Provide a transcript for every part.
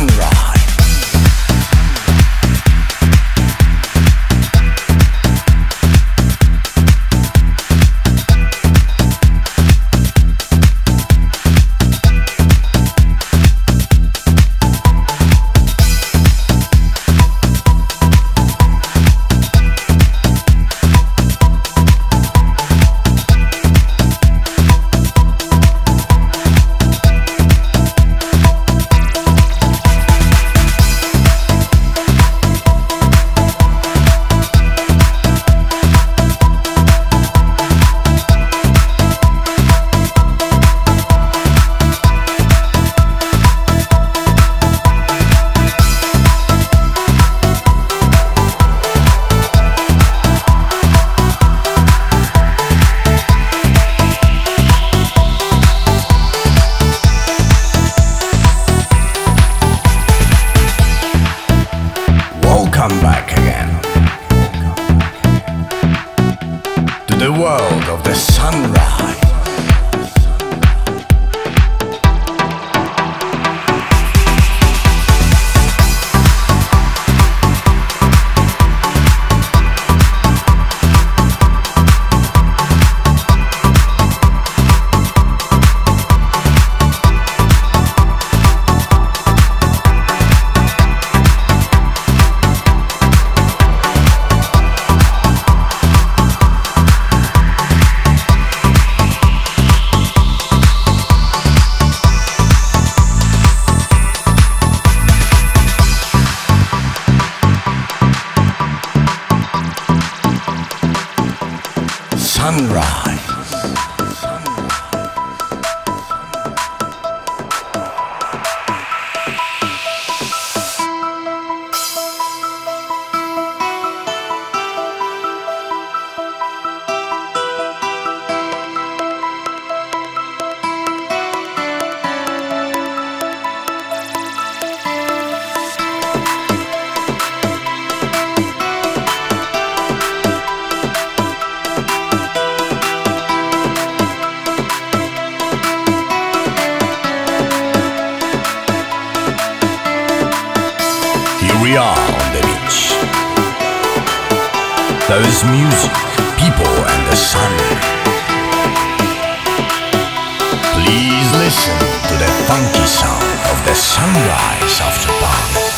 Sunrise. Come back again to the world of the sunrise. Sunrise. We are on the beach. There is music, people, and the sun. Please listen to the funky sound of the sunrise of Japan.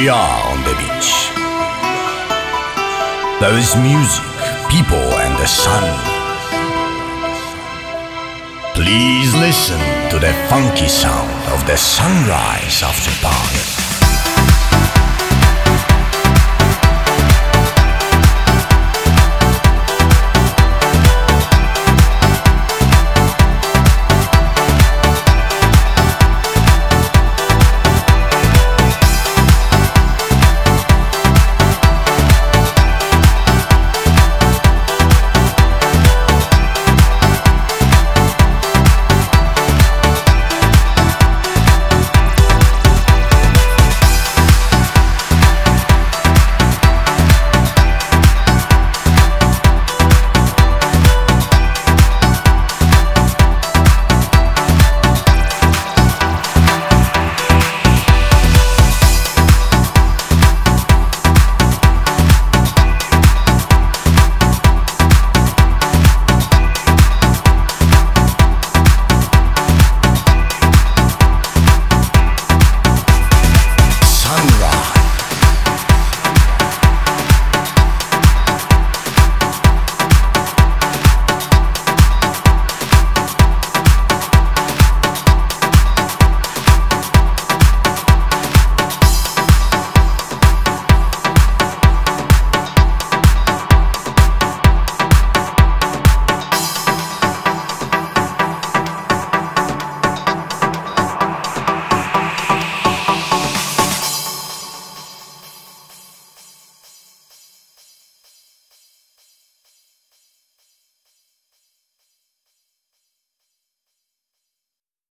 we are on the beach. There is music, people and the sun. Please listen to the funky sound of the sunrise of Japan.